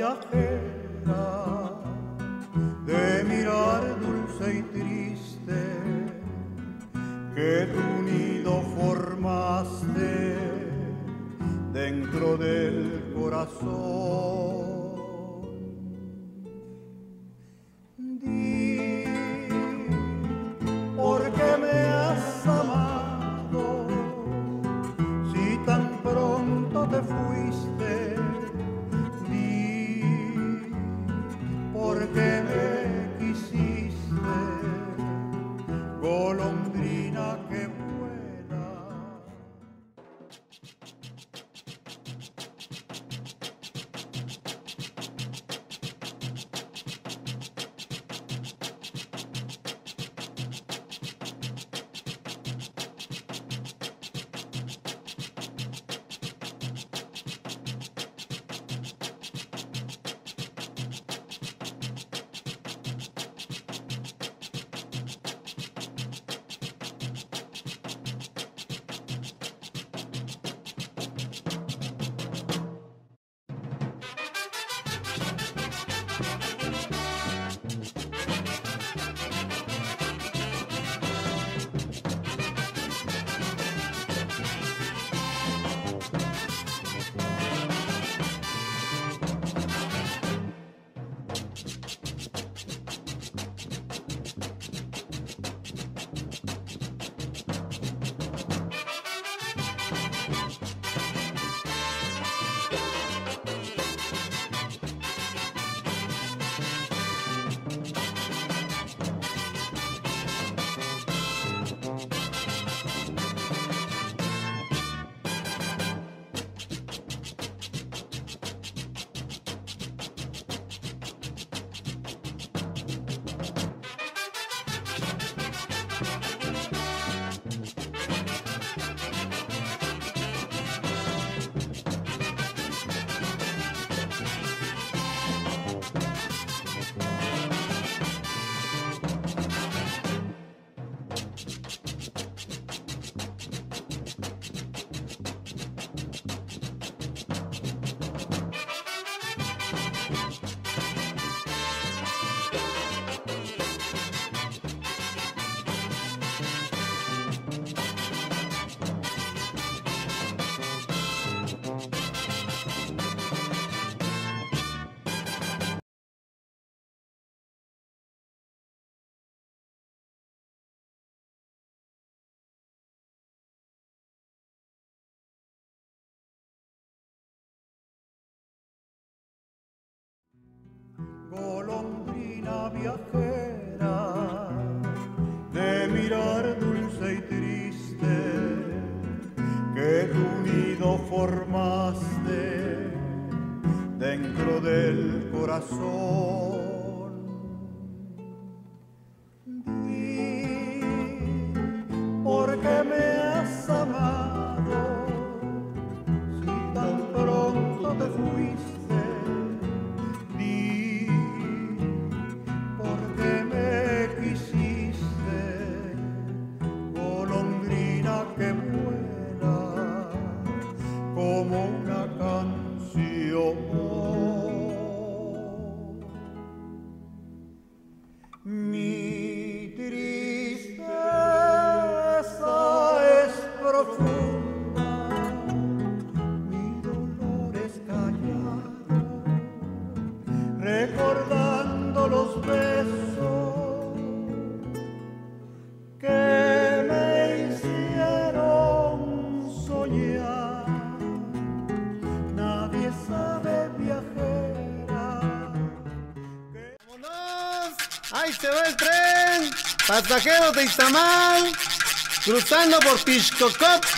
viajera, de mirar dulce y triste, que tu nido formaste dentro del corazón. Golondrina viajera, de mirar dulce y triste, que tu nido formaste dentro del corazón. Di, ¿por qué me has amado si tan pronto te fuiste? Pasajeros de Izamal, cruzando por Tixkokob,